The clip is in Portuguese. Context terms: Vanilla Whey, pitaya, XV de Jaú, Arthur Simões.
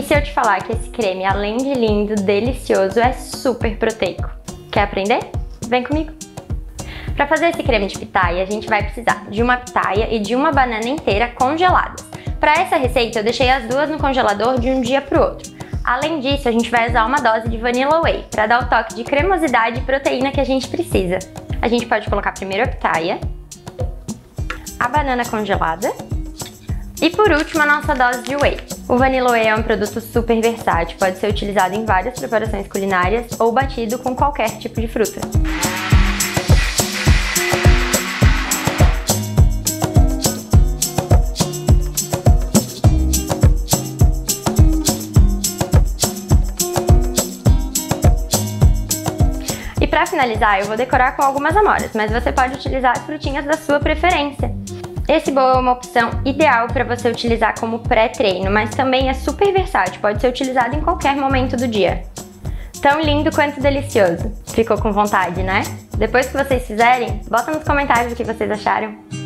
E se eu te falar que esse creme, além de lindo, delicioso, é super proteico? Quer aprender? Vem comigo! Para fazer esse creme de pitaia, a gente vai precisar de uma pitaia e de uma banana inteira congeladas. Para essa receita, eu deixei as duas no congelador de um dia para o outro. Além disso, a gente vai usar uma dose de Vanilla Whey para dar o toque de cremosidade e proteína que a gente precisa. A gente pode colocar primeiro a pitaia, a banana congelada e, por último, a nossa dose de whey. O Vanilla Whey é um produto super versátil, pode ser utilizado em várias preparações culinárias ou batido com qualquer tipo de fruta. Para finalizar, eu vou decorar com algumas amoras, mas você pode utilizar as frutinhas da sua preferência. Esse bowl é uma opção ideal para você utilizar como pré-treino, mas também é super versátil, pode ser utilizado em qualquer momento do dia. Tão lindo quanto delicioso! Ficou com vontade, né? Depois que vocês fizerem, bota nos comentários o que vocês acharam.